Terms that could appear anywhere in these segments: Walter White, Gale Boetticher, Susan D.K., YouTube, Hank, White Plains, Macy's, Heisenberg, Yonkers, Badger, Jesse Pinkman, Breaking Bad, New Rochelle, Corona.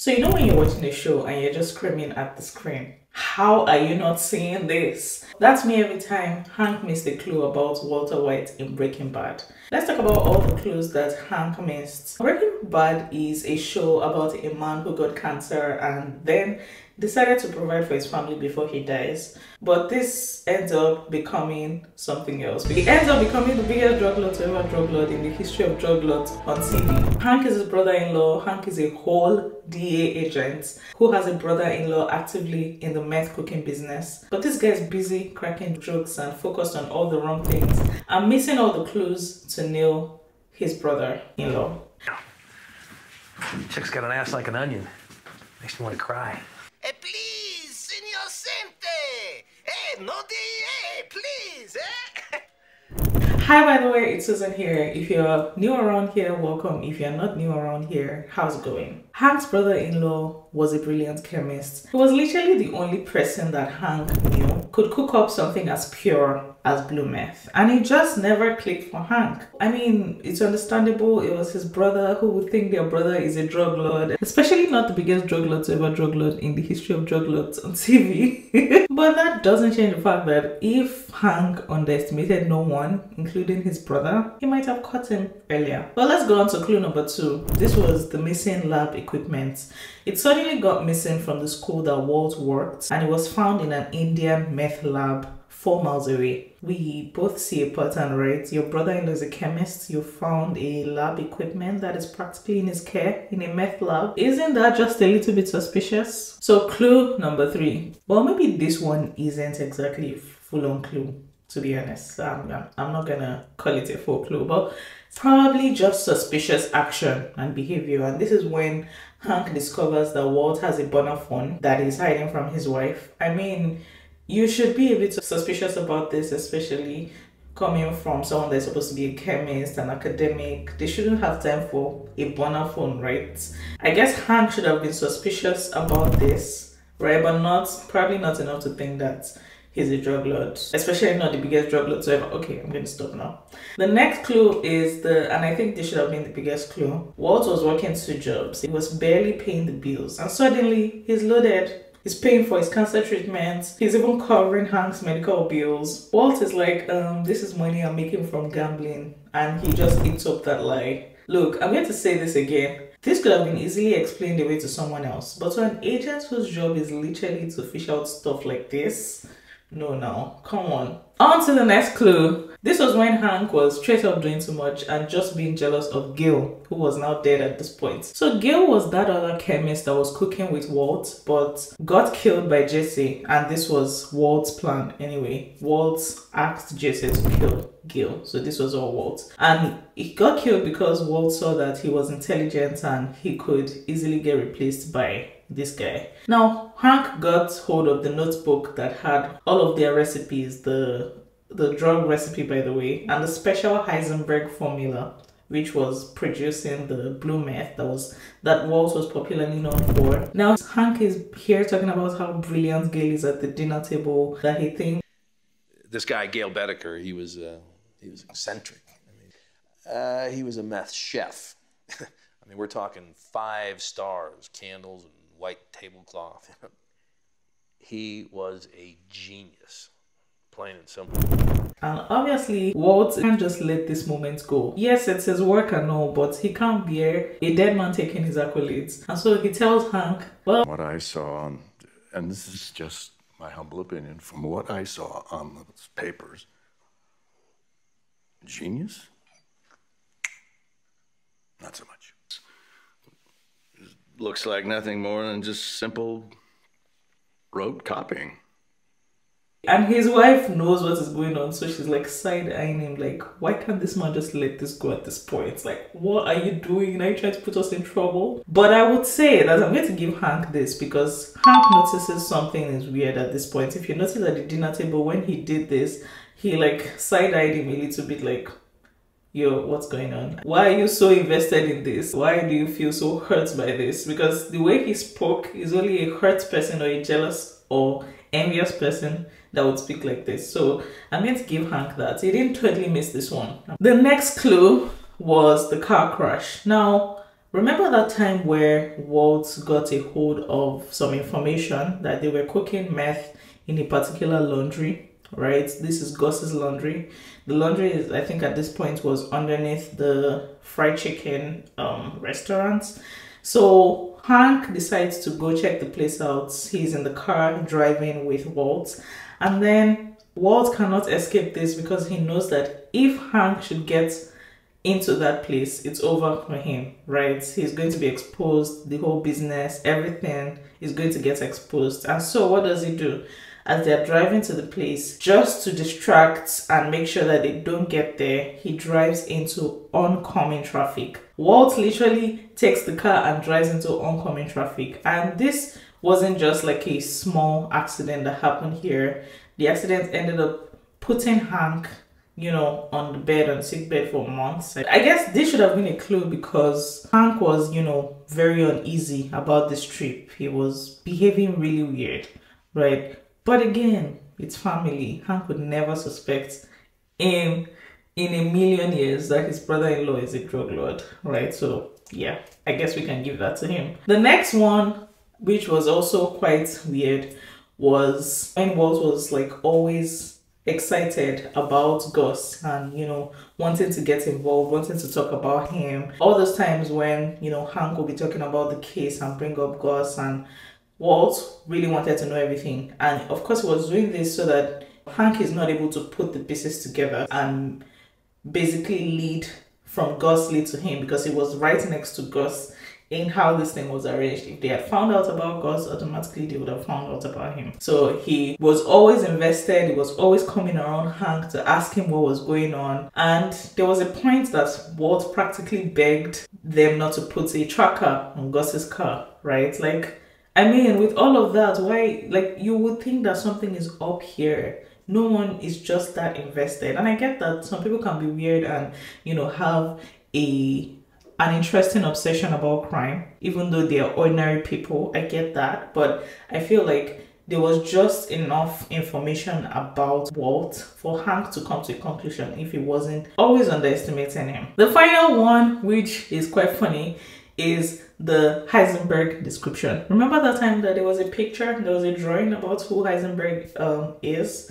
So you know when you're watching a show and you're just screaming at the screen, how are you not seeing this? That's me every time Hank missed a clue about Walter White in Breaking Bad. Let's talk about all the clues that Hank missed. Breaking Bad is a show about a man who got cancer and then decided to provide for his family before he dies. But this ends up becoming something else. It ends up becoming the biggest drug lord to ever drug lord in the history of drug lords on TV. Hank is his brother-in-law. Hank is a whole DA agent who has a brother-in-law actively in the meth cooking business. But this guy is busy cracking drugs and focused on all the wrong things. I'm missing all the clues to nail his brother-in-law. Chick's got an ass like an onion. Makes me want to cry. Hey, please, Senor Sente! Hey, no DA, please, eh? Hi, by the way, it's Susan here. If you're new around here, welcome. If you're not new around here, how's it going? Hank's brother-in-law was a brilliant chemist. He was literally the only person that Hank knew could cook up something as pure as blue meth. And it just never clicked for Hank. I mean, it's understandable. It was his brother. Who would think their brother is a drug lord? Especially not the biggest drug lord to ever drug lord in the history of drug lords on TV. But that doesn't change the fact that if Hank underestimated no one, including his brother, he might have caught him earlier. But let's go on to clue number 2. This was the missing lab equipment. It suddenly got missing from the school that Walt worked, and it was found in an Indian meth lab 4 miles away. We both see a pattern, right? Your brother-in-law is a chemist. You found a lab equipment that is practically in his care in a meth lab. Isn't that just a little bit suspicious? So clue number 3. Well, maybe this one isn't exactly a full-on clue, to be honest. I'm not gonna call it a full clue, but probably just suspicious action and behavior. And this is when Hank discovers that Walt has a burner phone that is hiding from his wife. I mean, you should be a bit suspicious about this, especially coming from someone that's supposed to be a chemist, an academic. They shouldn't have time for a burner phone, right? I guess Hank should have been suspicious about this, right? But probably not enough to think that he's a drug lord, especially not the biggest drug lord ever. Okay, I'm going to stop now. The next clue is and I think this should have been the biggest clue. Walt was working 2 jobs. He was barely paying the bills, and suddenly he's loaded. He's paying for his cancer treatments. He's even covering Hank's medical bills. Walt is like, this is money I'm making from gambling. And he just eats up that lie. Look, I'm going to say this again. This could have been easily explained away to someone else. But to an agent whose job is literally to fish out stuff like this, no, come on. On to the next clue. This was when Hank was straight up doing too much and just being jealous of Gale, who was now dead at this point. So Gale was that other chemist that was cooking with Walt, but got killed by Jesse. And this was Walt's plan anyway. Walt asked Jesse to kill Gale. So this was all Walt. And he got killed because Walt saw that he was intelligent and he could easily get replaced by this guy. Now, Hank got hold of the notebook that had all of their recipes, the drug recipe, by the way, and the special Heisenberg formula, which was producing the blue meth that Walt was popularly known for. Now, Hank is here talking about how brilliant Gale is at the dinner table, that he thinks. This guy, Gale Boetticher, he was eccentric. I mean, he was a meth chef. I mean, we're talking 5 stars, candles, and white tablecloth. He was a genius, plain and simple. And obviously, Walt can't just let this moment go. Yes, it's his work and all, but he can't bear a dead man taking his accolades. And so he tells Hank, well, what I saw, and this is just my humble opinion, from what I saw on those papers, genius? Not so much. Looks like nothing more than just simple rote copying. And his wife knows what is going on, so she's like side-eyeing him like, why can't this man just let this go at this point? It's like, what are you doing? Are you trying to put us in trouble? But I would say that I'm going to give Hank this, because Hank notices something is weird at this point. If you notice at the dinner table when he did this, he like side-eyed him a little bit like, yo, what's going on? Why are you so invested in this? Why do you feel so hurt by this? Because the way he spoke is only a hurt person or a jealous or envious person that would speak like this. So I'm going to give Hank that. He didn't totally miss this one. The next clue was the car crash. Now, Remember that time where Walt got a hold of some information that they were cooking meth in a particular laundry, right? This is Gus's laundry. The laundry is, I think at this point, was underneath the fried chicken restaurant. So Hank decides to go check the place out. He's in the car driving with Walt, and then Walt cannot escape this because he knows that if Hank should get into that place, it's over for him, right? He's going to be exposed, the whole business, everything is going to get exposed. And so what does he do? As they're driving to the place, just to distract and make sure that they don't get there, he drives into oncoming traffic. Walt literally takes the car and drives into oncoming traffic. And this wasn't just like a small accident that happened here. The accident ended up putting Hank, you know, on the bed, on sick bed for months. I guess this should have been a clue because Hank was, you know, very uneasy about this trip. He was behaving really weird, right? But again, it's family. Hank would never suspect in a million years that his brother-in-law is a drug lord, right? So yeah, I guess we can give that to him. The next one, which was also quite weird, was when Walt was like always excited about Gus and, you know, wanting to get involved, wanting to talk about him. All those times when, you know, Hank will be talking about the case and bring up Gus, and Walt really wanted to know everything. And of course he was doing this so that Hank is not able to put the pieces together and basically lead from Gus lead to him, because he was right next to Gus in how this thing was arranged. If they had found out about Gus, automatically they would have found out about him. So he was always invested. He was always coming around Hank to ask him what was going on. And there was a point that Walt practically begged them not to put a tracker on Gus's car, right? Like, I mean, with all of that, why, like, you would think that something is up here. No one is just that invested. And I get that some people can be weird and, you know, have an interesting obsession about crime, even though they are ordinary people. I get that, but I feel like there was just enough information about Walt for Hank to come to a conclusion if he wasn't always underestimating him. The final one, which is quite funny, is the Heisenberg description. Remember that time that there was a picture, there was a drawing about who Heisenberg is?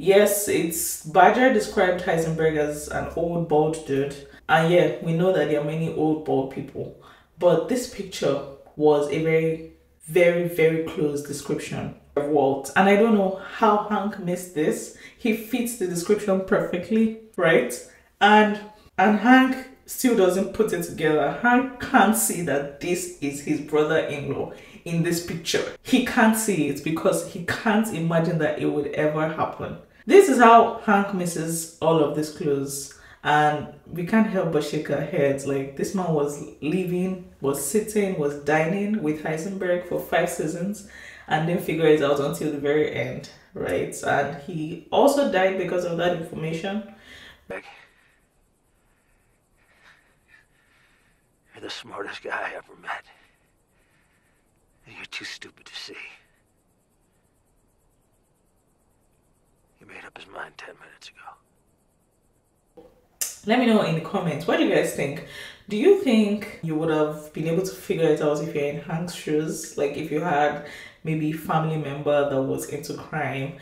Yes, it's Badger described Heisenberg as an old bald dude. And yeah, we know that there are many old bald people, but this picture was a very, very, very close description of Walt. And I don't know how Hank missed this. He fits the description perfectly, right? And Hank still doesn't put it together. Hank can't see that this is his brother-in-law in this picture. He can't see it because he can't imagine that it would ever happen. This is how Hank misses all of these clues. And we can't help but shake our heads. Like, this man was living, was sitting, was dining with Heisenberg for 5 seasons and didn't figure it out until the very end, right? And he also died because of that information. You're the smartest guy I ever met. And you're too stupid to see. He made up his mind 10 minutes ago. Let me know in the comments, what do you guys think? Do you think you would have been able to figure it out if you're in Hank's shoes? Like, if you had maybe a family member that was into crime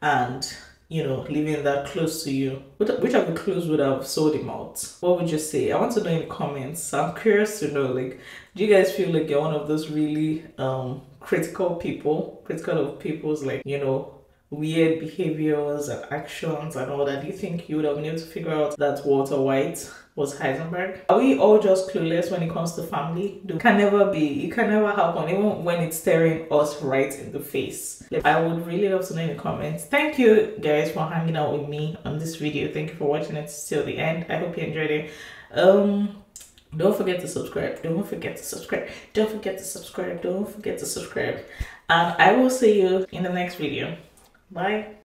and, you know, living that close to you, which of the clues would have sold him out? What would you say? I want to know in the comments. I'm curious to know, like, do you guys feel like you're one of those really critical of people's, like, you know, weird behaviors and actions and all that? Do you think you would have been able to figure out that Walter White was Heisenberg? Are we all just clueless when it comes to family? It can never be, it can never happen, even when it's staring us right in the face. I would really love to know in the comments. Thank you guys for hanging out with me on this video. Thank you for watching it till the end. I hope you enjoyed it. Don't forget to subscribe, don't forget to subscribe, don't forget to subscribe, don't forget to subscribe, and I will see you in the next video. Bye.